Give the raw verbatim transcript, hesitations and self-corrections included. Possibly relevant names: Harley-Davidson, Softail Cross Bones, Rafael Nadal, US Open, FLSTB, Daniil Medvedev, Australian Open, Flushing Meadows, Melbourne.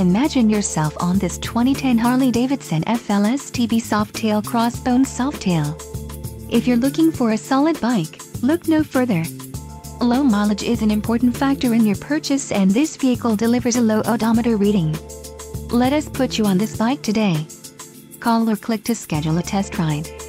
Imagine yourself on this twenty ten Harley-Davidson F L S T B Softail Cross Bones Softail. If you're looking for a solid bike, look no further. Low mileage is an important factor in your purchase, and this vehicle delivers a low odometer reading. Let us put you on this bike today. Call or click to schedule a test ride.